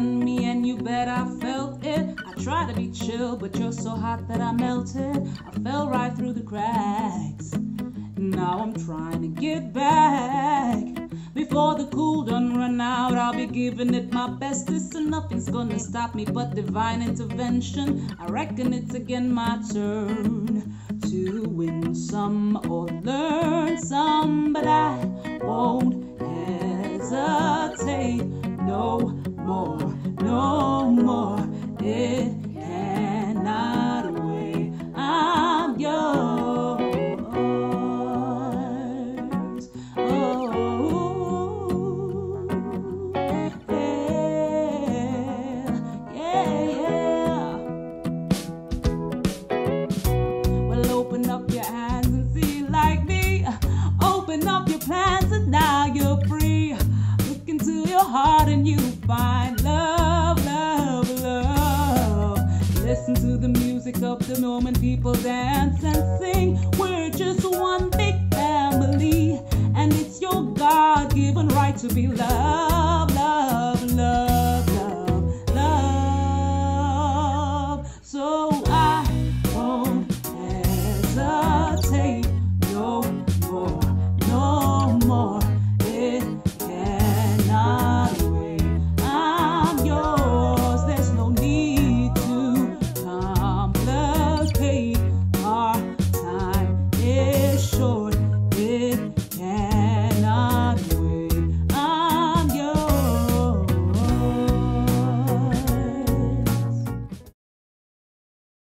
than me, and you bet I felt it. I tried to be chill, but you're so hot that I melted. I fell right through the cracks. Now I'm trying to get back. Before the cool done run out, I'll be giving it my bestest, and nothing's gonna stop me but divine intervention. I reckon it's again my turn to win some or learn some, but I won't hesitate no more, no more. It cannot wait. I'm yours. Oh, yeah, yeah, yeah. Well, open up your eyes and see like me. Open up your plans and now you're free. Look into your heart and you find love, love, love. Listen to the music of the moment, people dance and sing. We're just one big family, and it's your God-given right to be loved.